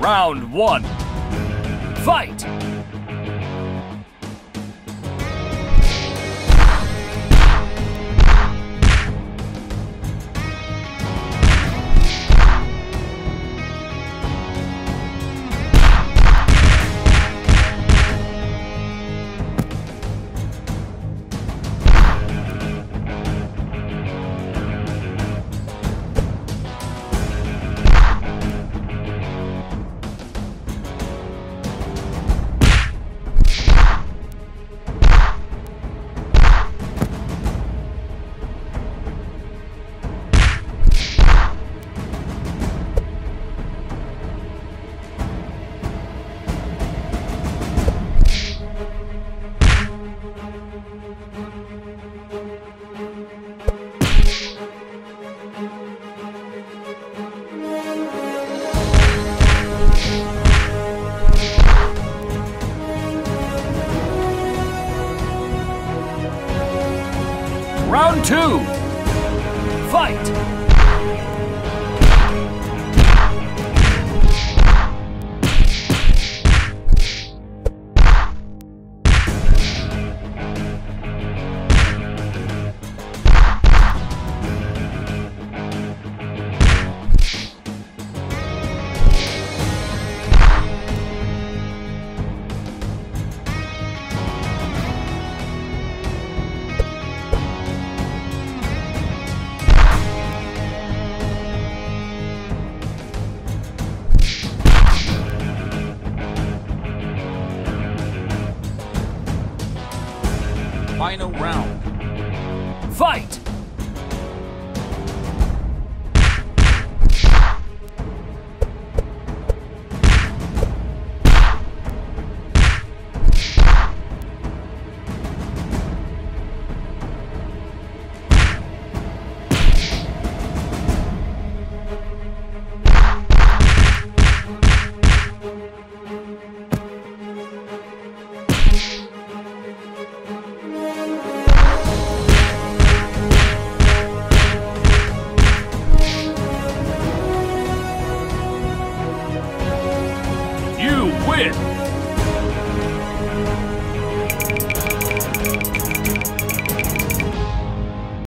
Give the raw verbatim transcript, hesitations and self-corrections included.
Round one. Fight! Round two, fight! Final round. Fight! Win!